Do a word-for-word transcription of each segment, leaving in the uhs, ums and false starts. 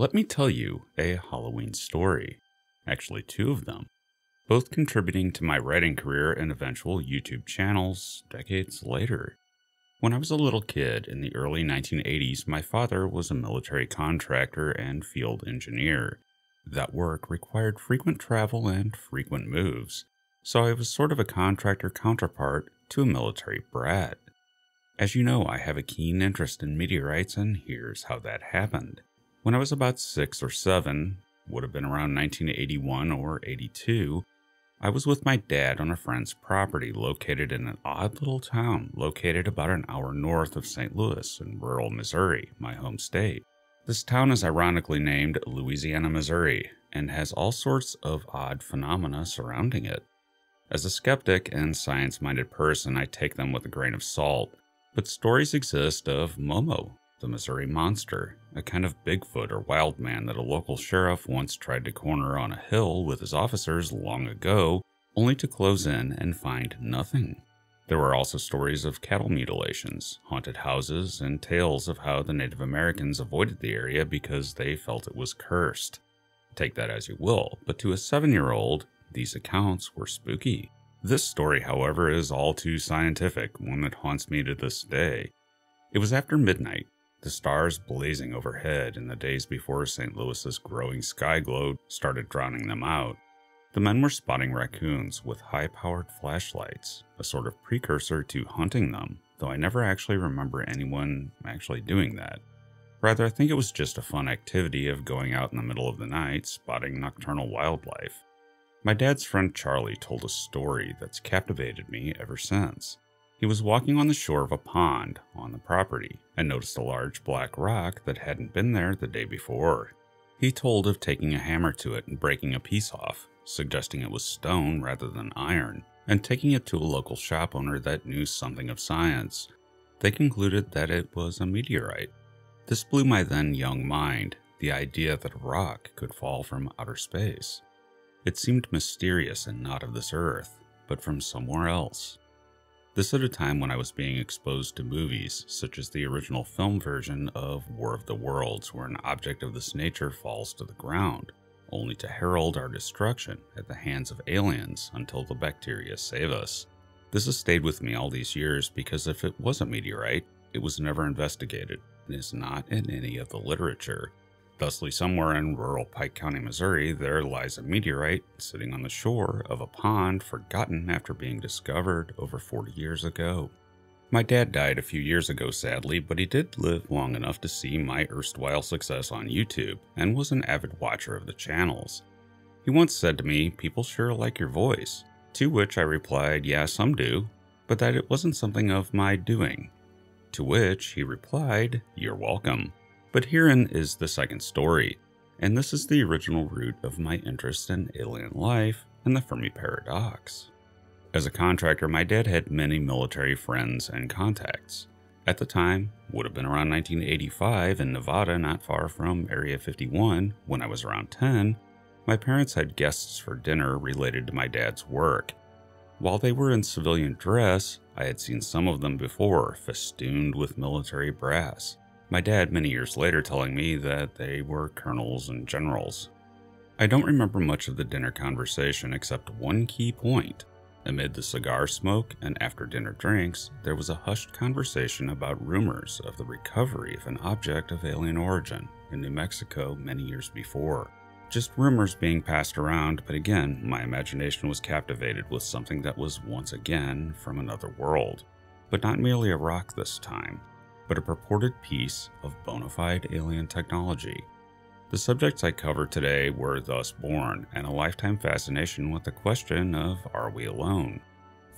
Let me tell you a Halloween story, actually two of them, both contributing to my writing career and eventual YouTube channels decades later. When I was a little kid in the early nineteen eighties, my father was a military contractor and field engineer. That work required frequent travel and frequent moves, so I was sort of a contractor counterpart to a military brat. As you know, I have a keen interest in meteorites, and here's how that happened. When I was about six or seven, would have been around nineteen eighty-one or eighty-two, I was with my dad on a friend's property located in an odd little town located about an hour north of Saint Louis in rural Missouri, my home state. This town is ironically named Louisiana, Missouri, and has all sorts of odd phenomena surrounding it. As a skeptic and science-minded person, I take them with a grain of salt, but stories exist of Momo, the Missouri Monster, a kind of Bigfoot or wild man that a local sheriff once tried to corner on a hill with his officers long ago, only to close in and find nothing. There were also stories of cattle mutilations, haunted houses, and tales of how the Native Americans avoided the area because they felt it was cursed. Take that as you will, but to a seven-year-old, these accounts were spooky. This story, however, is all too scientific, one that haunts me to this day. It was after midnight. The stars blazing overhead in the days before Saint Louis's growing sky glow started drowning them out. The men were spotting raccoons with high-powered flashlights, a sort of precursor to hunting them, though I never actually remember anyone actually doing that. Rather, I think it was just a fun activity of going out in the middle of the night spotting nocturnal wildlife. My dad's friend Charlie told a story that's captivated me ever since. He was walking on the shore of a pond on the property and noticed a large black rock that hadn't been there the day before. He told of taking a hammer to it and breaking a piece off, suggesting it was stone rather than iron, and taking it to a local shop owner that knew something of science. They concluded that it was a meteorite. This blew my then young mind, the idea that a rock could fall from outer space. It seemed mysterious and not of this earth, but from somewhere else. This at a time when I was being exposed to movies, such as the original film version of War of the Worlds, where an object of this nature falls to the ground, only to herald our destruction at the hands of aliens until the bacteria save us. This has stayed with me all these years because if it was a meteorite, it was never investigated and is not in any of the literature. Thusly, somewhere in rural Pike County, Missouri, there lies a meteorite sitting on the shore of a pond forgotten after being discovered over forty years ago. My dad died a few years ago, sadly, but he did live long enough to see my erstwhile success on YouTube and was an avid watcher of the channels. He once said to me, "People sure like your voice," to which I replied, "Yeah, some do," but that it wasn't something of my doing. To which he replied, "You're welcome." But herein is the second story, and this is the original root of my interest in alien life and the Fermi paradox. As a contractor, my dad had many military friends and contacts. At the time, would have been around nineteen eighty-five in Nevada, not far from Area fifty-one, when I was around ten, my parents had guests for dinner related to my dad's work. While they were in civilian dress, I had seen some of them before, festooned with military brass. My dad many years later telling me that they were colonels and generals. I don't remember much of the dinner conversation except one key point. Amid the cigar smoke and after-dinner drinks, there was a hushed conversation about rumors of the recovery of an object of alien origin in New Mexico many years before. Just rumors being passed around, but again, my imagination was captivated with something that was once again from another world, but not merely a rock this time, but a purported piece of bona fide alien technology. The subjects I cover today were thus born, and a lifetime fascination with the question of, are we alone?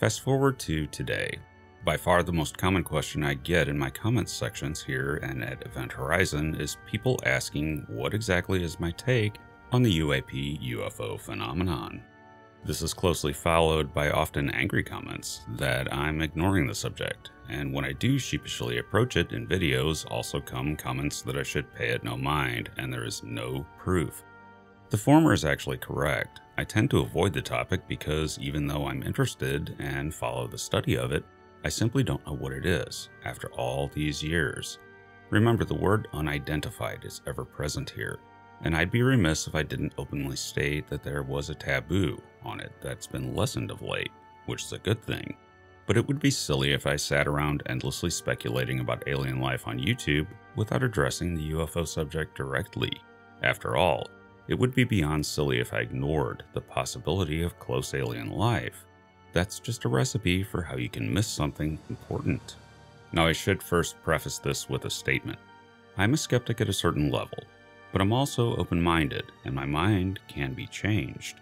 Fast forward to today. By far the most common question I get in my comments sections here and at Event Horizon is people asking what exactly is my take on the U A P U F O phenomenon. This is closely followed by often angry comments that I'm ignoring the subject, and when I do sheepishly approach it in videos, also come comments that I should pay it no mind and there is no proof. The former is actually correct. I tend to avoid the topic because even though I'm interested and follow the study of it, I simply don't know what it is after all these years. Remember, the word unidentified is ever present here, and I'd be remiss if I didn't openly state that there was a taboo on it that's been lessened of late, which is a good thing. But it would be silly if I sat around endlessly speculating about alien life on YouTube without addressing the U F O subject directly. After all, it would be beyond silly if I ignored the possibility of close alien life. That's just a recipe for how you can miss something important. Now, I should first preface this with a statement. I'm a skeptic at a certain level, but I'm also open-minded, and my mind can be changed.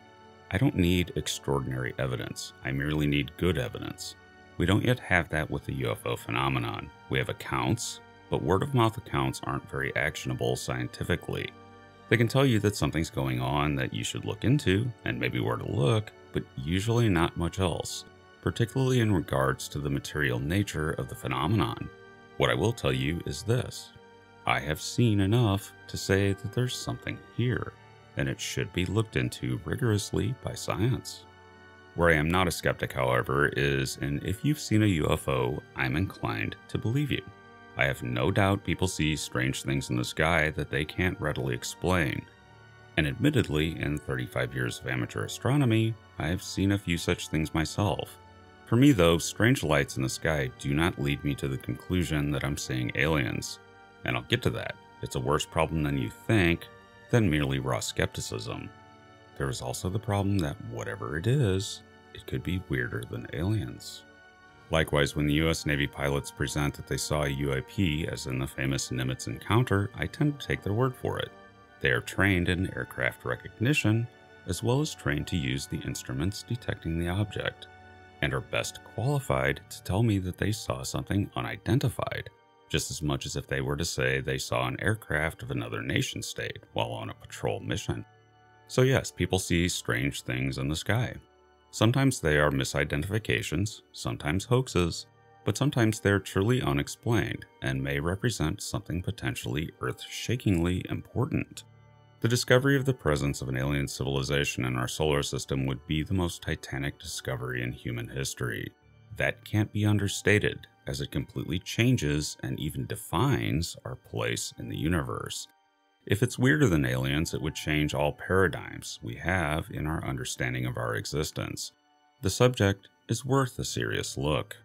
I don't need extraordinary evidence, I merely need good evidence. We don't yet have that with the U F O phenomenon. We have accounts, but word-of-mouth accounts aren't very actionable scientifically. They can tell you that something's going on that you should look into, and maybe where to look, but usually not much else, particularly in regards to the material nature of the phenomenon. What I will tell you is this. I have seen enough to say that there's something here, and it should be looked into rigorously by science. Where I am not a skeptic, however, is in if you've seen a U F O, I'm inclined to believe you. I have no doubt people see strange things in the sky that they can't readily explain. And admittedly, in thirty-five years of amateur astronomy, I have seen a few such things myself. For me though, strange lights in the sky do not lead me to the conclusion that I'm seeing aliens. And I'll get to that. It's a worse problem than you think, than merely raw skepticism. There is also the problem that whatever it is, it could be weirder than aliens. Likewise, when the U S Navy pilots present that they saw a U A P, as in the famous Nimitz encounter, I tend to take their word for it. They are trained in aircraft recognition, as well as trained to use the instruments detecting the object, and are best qualified to tell me that they saw something unidentified, just as much as if they were to say they saw an aircraft of another nation state while on a patrol mission. So yes, people see strange things in the sky. Sometimes they are misidentifications, sometimes hoaxes, but sometimes they're truly unexplained and may represent something potentially earth-shakingly important. The discovery of the presence of an alien civilization in our solar system would be the most titanic discovery in human history. That can't be understated, as it completely changes and even defines our place in the universe. If it's weirder than aliens, it would change all paradigms we have in our understanding of our existence. The subject is worth a serious look.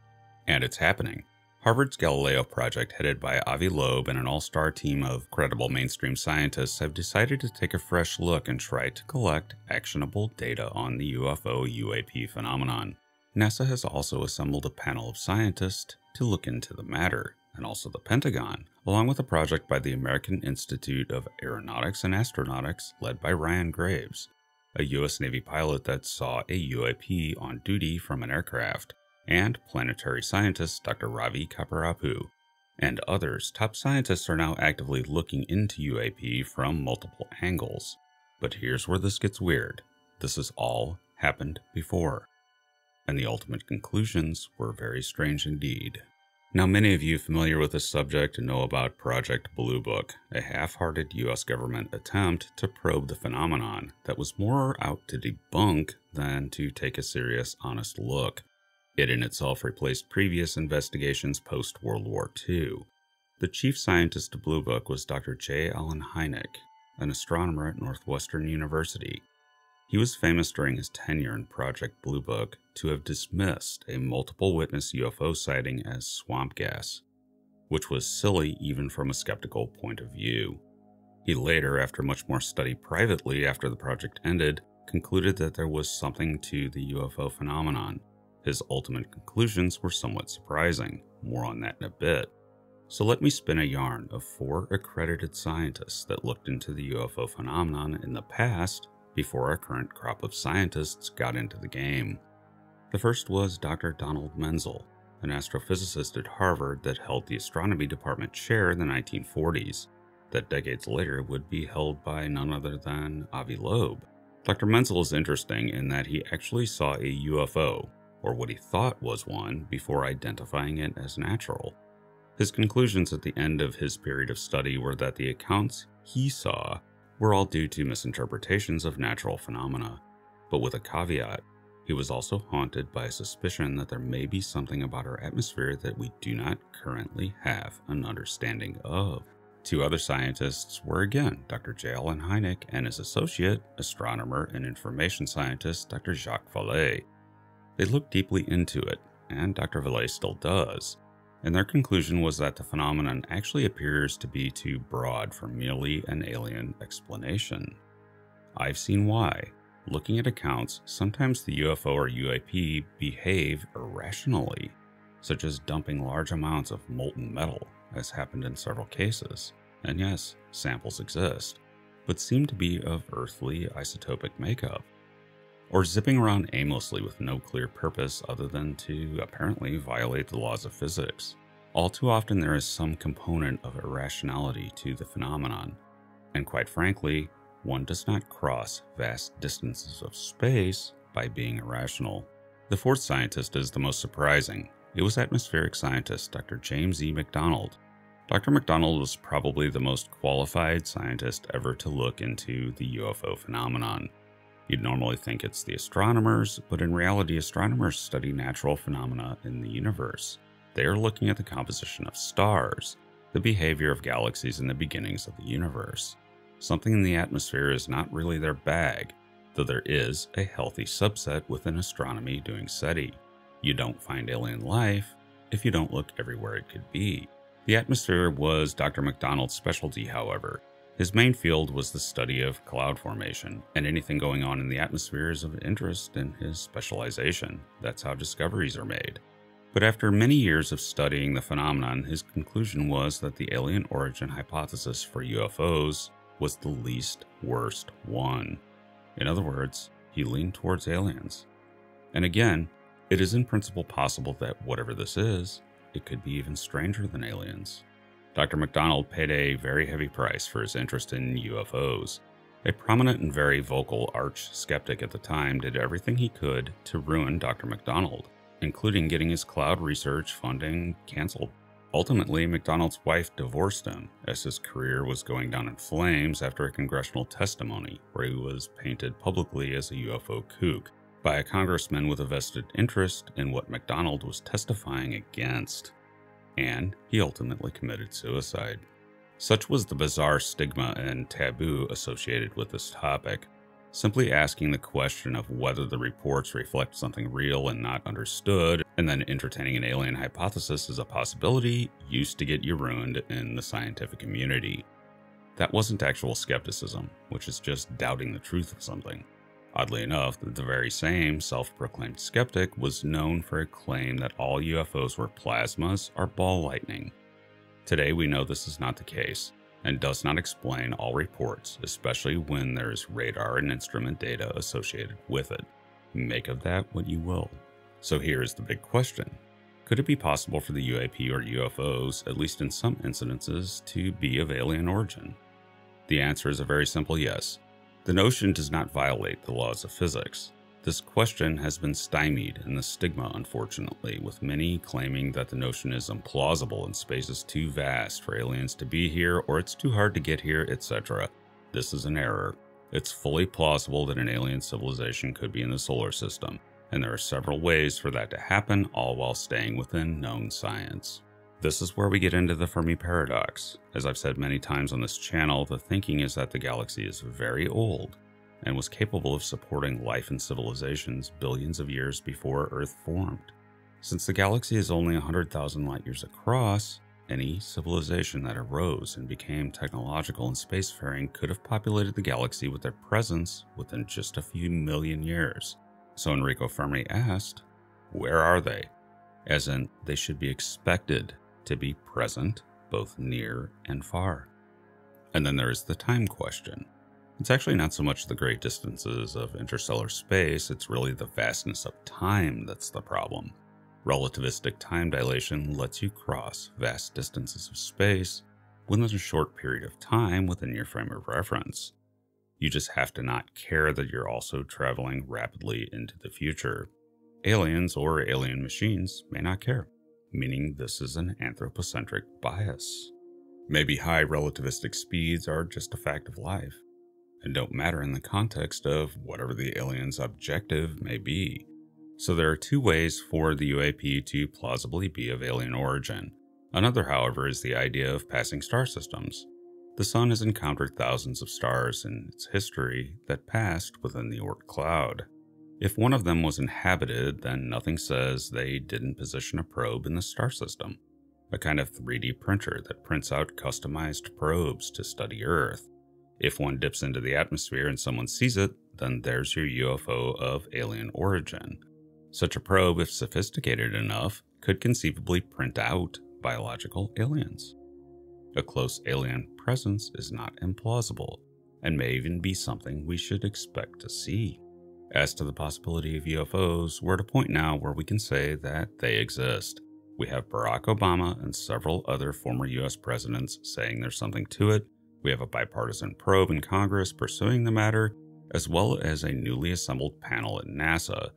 And it's happening. Harvard's Galileo Project, headed by Avi Loeb and an all-star team of credible mainstream scientists, have decided to take a fresh look and try to collect actionable data on the U F O U A P phenomenon. NASA has also assembled a panel of scientists to look into the matter, and also the Pentagon, along with a project by the American Institute of Aeronautics and Astronautics led by Ryan Graves, a U S Navy pilot that saw a U A P on duty from an aircraft, and planetary scientist Doctor Ravi Kaparapu, and others. Top scientists are now actively looking into U A P from multiple angles. But here's where this gets weird. This has all happened before, and the ultimate conclusions were very strange indeed. Now, many of you familiar with this subject know about Project Blue Book, a half-hearted U S government attempt to probe the phenomenon that was more out to debunk than to take a serious, honest look. It in itself replaced previous investigations post-World War Two. The chief scientist of Blue Book was Doctor J. Allen Hynek, an astronomer at Northwestern University. He was famous during his tenure in Project Blue Book to have dismissed a multiple witness U F O sighting as swamp gas, which was silly even from a skeptical point of view. He later, after much more study privately after the project ended, concluded that there was something to the U F O phenomenon. His ultimate conclusions were somewhat surprising. More on that in a bit. So let me spin a yarn of four accredited scientists that looked into the U F O phenomenon in the past before our current crop of scientists got into the game. The first was Doctor Donald Menzel, an astrophysicist at Harvard that held the astronomy department chair in the nineteen forties, that decades later would be held by none other than Avi Loeb. Doctor Menzel is interesting in that he actually saw a U F O, or what he thought was one, before identifying it as natural. His conclusions at the end of his period of study were that the accounts he saw were all due to misinterpretations of natural phenomena, but with a caveat. He was also haunted by a suspicion that there may be something about our atmosphere that we do not currently have an understanding of. Two other scientists were again Doctor J. Allen Hynek and his associate, astronomer and information scientist Doctor Jacques Vallée. They looked deeply into it, and Doctor Vallée still does, and their conclusion was that the phenomenon actually appears to be too broad for merely an alien explanation. I've seen why. Looking at accounts, sometimes the U F O or U A P behave irrationally, such as dumping large amounts of molten metal, as happened in several cases, and yes, samples exist, but seem to be of earthly isotopic makeup, or zipping around aimlessly with no clear purpose other than to apparently violate the laws of physics. All too often there is some component of irrationality to the phenomenon, and quite frankly, one does not cross vast distances of space by being irrational. The fourth scientist is the most surprising. It was atmospheric scientist Doctor James E. McDonald. Doctor McDonald was probably the most qualified scientist ever to look into the U F O phenomenon. You'd normally think it's the astronomers, but in reality, astronomers study natural phenomena in the universe. They are looking at the composition of stars, the behavior of galaxies, and the beginnings of the universe. Something in the atmosphere is not really their bag, though there is a healthy subset within astronomy doing SETI. You don't find alien life if you don't look everywhere it could be. The atmosphere was Doctor McDonald's specialty, however. His main field was the study of cloud formation, and anything going on in the atmosphere is of interest in his specialization. That's how discoveries are made. But after many years of studying the phenomenon, his conclusion was that the alien origin hypothesis for U F Os was the least worst one. In other words, he leaned towards aliens. And again, it is in principle possible that whatever this is, it could be even stranger than aliens. Doctor McDonald paid a very heavy price for his interest in U F Os. A prominent and very vocal arch-skeptic at the time did everything he could to ruin Doctor McDonald, including getting his cloud research funding canceled. Ultimately, McDonald's wife divorced him, as his career was going down in flames after a congressional testimony where he was painted publicly as a U F O kook by a congressman with a vested interest in what McDonald was testifying against, and he ultimately committed suicide. Such was the bizarre stigma and taboo associated with this topic. Simply asking the question of whether the reports reflect something real and not understood, and then entertaining an alien hypothesis as a possibility, used to get you ruined in the scientific community. That wasn't actual skepticism, which is just doubting the truth of something. Oddly enough, the very same self-proclaimed skeptic was known for a claim that all U F Os were plasmas or ball lightning. Today we know this is not the case, and does not explain all reports, especially when there is radar and instrument data associated with it. Make of that what you will. So here is the big question. Could it be possible for the U A P or U F Os, at least in some incidences, to be of alien origin? The answer is a very simple yes. The notion does not violate the laws of physics. This question has been stymied in the stigma, unfortunately, with many claiming that the notion is implausible and space is too vast for aliens to be here, or it's too hard to get here, et cetera. This is an error. It's fully plausible that an alien civilization could be in the solar system, and there are several ways for that to happen, all while staying within known science. This is where we get into the Fermi paradox. As I've said many times on this channel, the thinking is that the galaxy is very old, and was capable of supporting life and civilizations billions of years before Earth formed. Since the galaxy is only one hundred thousand light years across, any civilization that arose and became technological and spacefaring could have populated the galaxy with their presence within just a few million years. So Enrico Fermi asked, where are they? As in, they should be expected to be present, both near and far. And then there is the time question. It's actually not so much the great distances of interstellar space, it's really the vastness of time that's the problem. Relativistic time dilation lets you cross vast distances of space within a short period of time within your frame of reference. You just have to not care that you're also traveling rapidly into the future. Aliens or alien machines may not care, meaning this is an anthropocentric bias. Maybe high relativistic speeds are just a fact of life, and don't matter in the context of whatever the alien's objective may be. So there are two ways for the U A P to plausibly be of alien origin. Another, however, is the idea of passing star systems. The Sun has encountered thousands of stars in its history that passed within the Oort cloud. If one of them was inhabited, then nothing says they didn't position a probe in the star system, a kind of three D printer that prints out customized probes to study Earth. If one dips into the atmosphere and someone sees it, then there's your U F O of alien origin. Such a probe, if sophisticated enough, could conceivably print out biological aliens. A close alien presence is not implausible, and may even be something we should expect to see. As to the possibility of U F Os, we're at a point now where we can say that they exist. We have Barack Obama and several other former U S presidents saying there's something to it. We have a bipartisan probe in Congress pursuing the matter, as well as a newly assembled panel at NASA.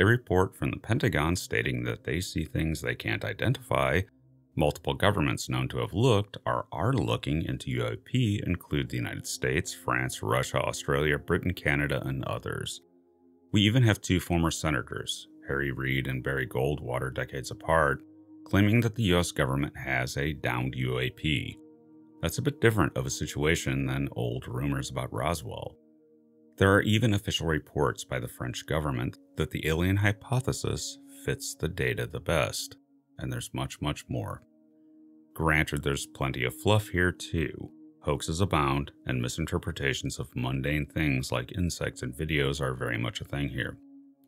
A report from the Pentagon stating that they see things they can't identify. Multiple governments known to have looked or are looking into U A P include the United States, France, Russia, Australia, Britain, Canada, and others. We even have two former senators, Harry Reid and Barry Goldwater, decades apart, claiming that the U S government has a downed U A P. That's a bit different of a situation than old rumors about Roswell. There are even official reports by the French government that the alien hypothesis fits the data the best, and there's much, much more. Granted, there's plenty of fluff here too. Hoaxes abound, and misinterpretations of mundane things like insects and videos are very much a thing here.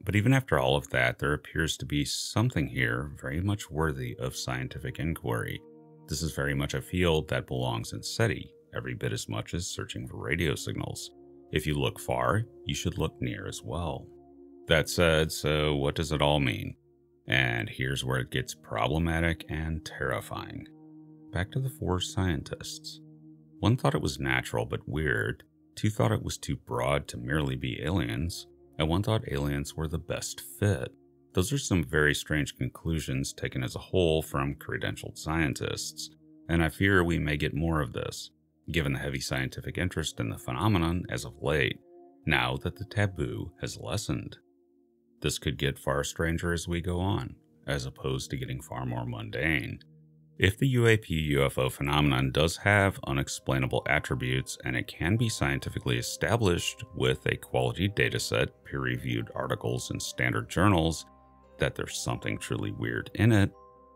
But even after all of that, there appears to be something here very much worthy of scientific inquiry. This is very much a field that belongs in SETI, every bit as much as searching for radio signals. If you look far, you should look near as well. That said, so what does it all mean? And here's where it gets problematic and terrifying. Back to the four scientists. One thought it was natural but weird, two thought it was too broad to merely be aliens, and one thought aliens were the best fit. Those are some very strange conclusions taken as a whole from credentialed scientists, and I fear we may get more of this, given the heavy scientific interest in the phenomenon as of late, now that the taboo has lessened. This could get far stranger as we go on, as opposed to getting far more mundane. If the U A P U F O phenomenon does have unexplainable attributes and it can be scientifically established with a quality dataset, peer-reviewed articles, and standard journals that there's something truly weird in it,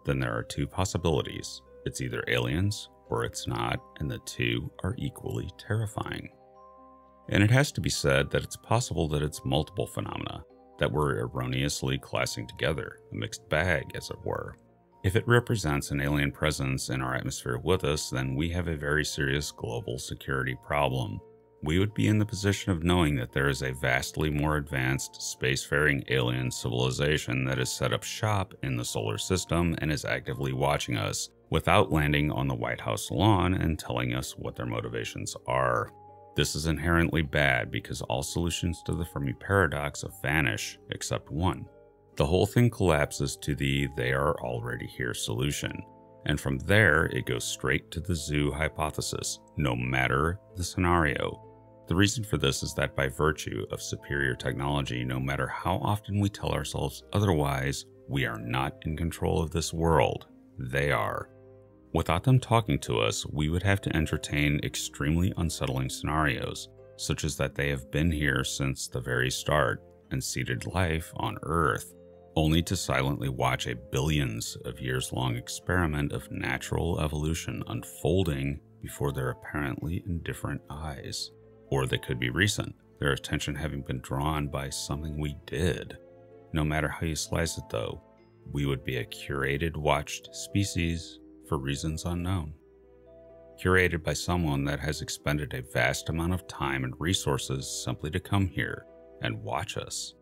then there are two possibilities. It's either aliens or it's not, and the two are equally terrifying. And it has to be said that it's possible that it's multiple phenomena that we're erroneously classing together, a mixed bag as it were. If it represents an alien presence in our atmosphere with us, then we have a very serious global security problem. We would be in the position of knowing that there is a vastly more advanced spacefaring alien civilization that has set up shop in the solar system and is actively watching us, without landing on the White House lawn and telling us what their motivations are. This is inherently bad because all solutions to the Fermi paradox vanish except one. The whole thing collapses to the they are already here solution, and from there it goes straight to the zoo hypothesis, no matter the scenario. The reason for this is that by virtue of superior technology, no matter how often we tell ourselves otherwise, we are not in control of this world, they are. Without them talking to us, we would have to entertain extremely unsettling scenarios, such as that they have been here since the very start and seeded life on Earth, only to silently watch a billions of years long experiment of natural evolution unfolding before their apparently indifferent eyes. Or they could be recent, their attention having been drawn by something we did. No matter how you slice it though, we would be a curated, watched species for reasons unknown. Curated by someone that has expended a vast amount of time and resources simply to come here and watch us.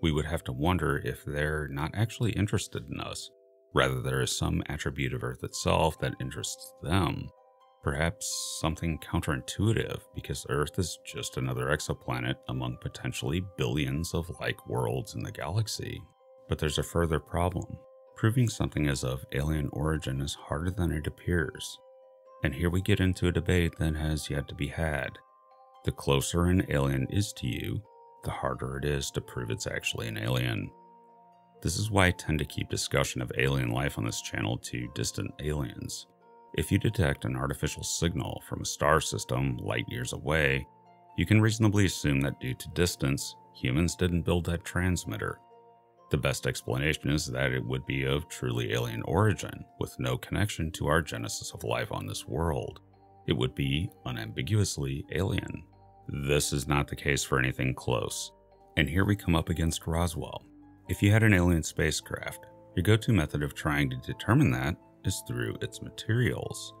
We would have to wonder if they're not actually interested in us, rather there is some attribute of Earth itself that interests them. Perhaps something counterintuitive, because Earth is just another exoplanet among potentially billions of like worlds in the galaxy. But there's a further problem. Proving something is of alien origin is harder than it appears. And here we get into a debate that has yet to be had. The closer an alien is to you, the harder it is to prove it's actually an alien. This is why I tend to keep discussion of alien life on this channel to distant aliens. If you detect an artificial signal from a star system light years away, you can reasonably assume that due to distance, humans didn't build that transmitter. The best explanation is that it would be of truly alien origin, with no connection to our genesis of life on this world. It would be unambiguously alien. This is not the case for anything close. And here we come up against Roswell. If you had an alien spacecraft, your go-to method of trying to determine that is through its materials.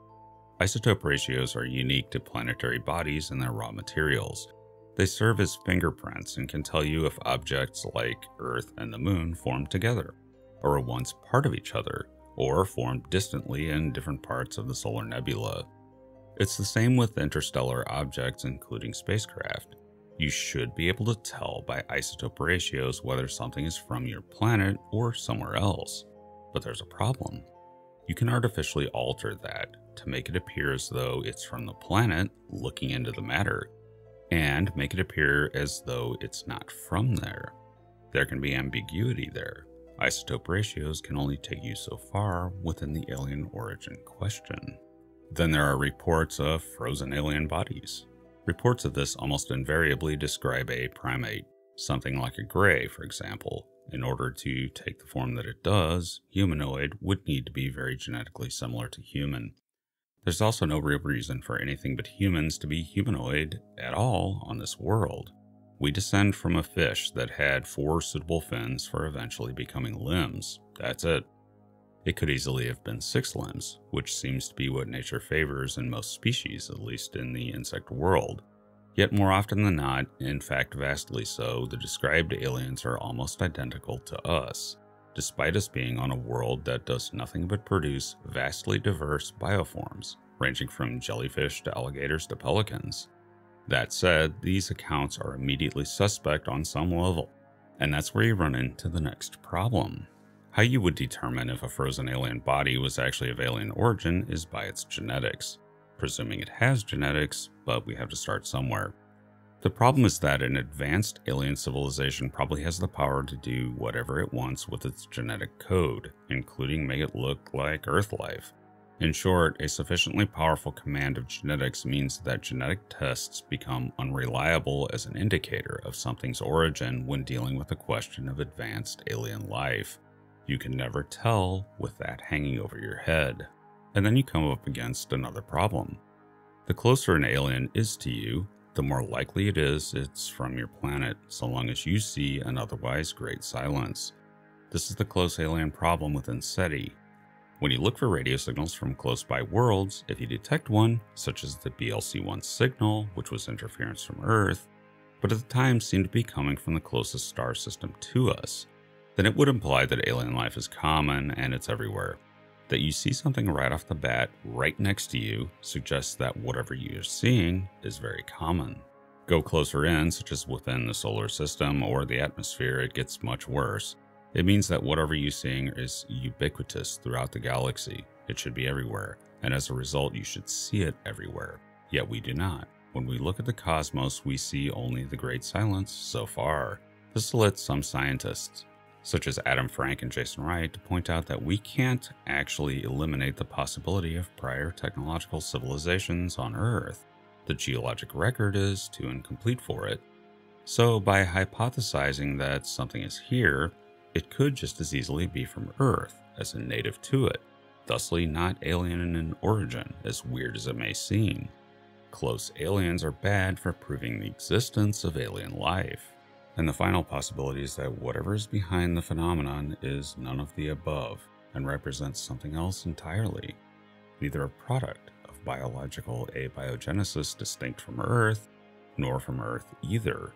Isotope ratios are unique to planetary bodies and their raw materials. They serve as fingerprints and can tell you if objects like Earth and the Moon formed together, or were once part of each other, or formed distantly in different parts of the solar nebula. It's the same with interstellar objects, including spacecraft. You should be able to tell by isotope ratios whether something is from your planet or somewhere else. But there's a problem. You can artificially alter that to make it appear as though it's from the planet looking into the matter, and make it appear as though it's not from there. There can be ambiguity there. Isotope ratios can only take you so far within the alien origin question. Then there are reports of frozen alien bodies. Reports of this almost invariably describe a primate, something like a gray, for example. In order to take the form that it does, humanoid would need to be very genetically similar to human. There's also no real reason for anything but humans to be humanoid at all on this world. We descend from a fish that had four suitable fins for eventually becoming limbs. That's it. It could easily have been six limbs, which seems to be what nature favors in most species, at least in the insect world. Yet more often than not, in fact vastly so, the described aliens are almost identical to us, despite us being on a world that does nothing but produce vastly diverse bioforms, ranging from jellyfish to alligators to pelicans. That said, these accounts are immediately suspect on some level, and that's where you run into the next problem. How you would determine if a frozen alien body was actually of alien origin is by its genetics. Presuming it has genetics, but we have to start somewhere. The problem is that an advanced alien civilization probably has the power to do whatever it wants with its genetic code, including make it look like Earth life. In short, a sufficiently powerful command of genetics means that genetic tests become unreliable as an indicator of something's origin when dealing with the question of advanced alien life. You can never tell with that hanging over your head. And then you come up against another problem. The closer an alien is to you, the more likely it is it's from your planet, so long as you see an otherwise great silence. This is the close alien problem within SETI. When you look for radio signals from close-by worlds, if you detect one, such as the B L C one signal, which was interference from Earth, but at the time seemed to be coming from the closest star system to us, then it would imply that alien life is common and it's everywhere. That you see something right off the bat right next to you suggests that whatever you're seeing is very common. Go closer in, such as within the solar system or the atmosphere, it gets much worse. It means that whatever you're seeing is ubiquitous throughout the galaxy. It should be everywhere, and as a result, you should see it everywhere. Yet we do not. When we look at the cosmos, we see only the great silence so far. This led some scientists, such as Adam Frank and Jason Wright, to point out that we can't actually eliminate the possibility of prior technological civilizations on Earth. The geologic record is too incomplete for it. So by hypothesizing that something is here, it could just as easily be from Earth as in native to it, thusly not alien in origin, as weird as it may seem. Close aliens are bad for proving the existence of alien life. And the final possibility is that whatever is behind the phenomenon is none of the above and represents something else entirely, neither a product of biological abiogenesis distinct from Earth, nor from Earth either.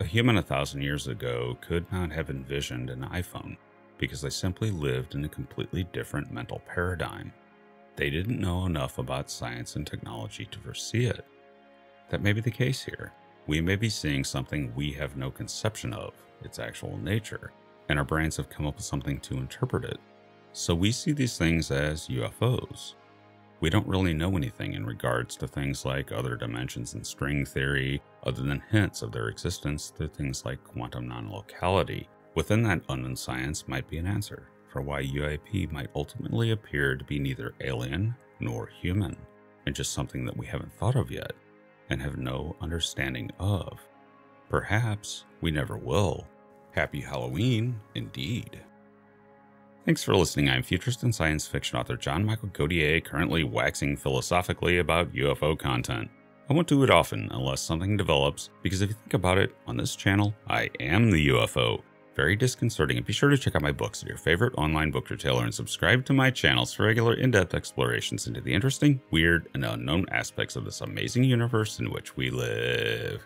A human a thousand years ago could not have envisioned an iPhone because they simply lived in a completely different mental paradigm. They didn't know enough about science and technology to foresee it. That may be the case here. We may be seeing something we have no conception of its actual nature, and our brains have come up with something to interpret it. So we see these things as U F Os. We don't really know anything in regards to things like other dimensions and string theory, other than hints of their existence through things like quantum non-locality, Within that abundant science might be an answer for why U A P might ultimately appear to be neither alien nor human, and just something that we haven't thought of yet and have no understanding of. Perhaps we never will. Happy Halloween, indeed. Thanks for listening. I'm futurist and science fiction author John Michael Godier, currently waxing philosophically about U F O content. I won't do it often unless something develops, because if you think about it, on this channel, I am the U F O. Very disconcerting, and be sure to check out my books at your favorite online book retailer and subscribe to my channels for regular in-depth explorations into the interesting, weird, and unknown aspects of this amazing universe in which we live.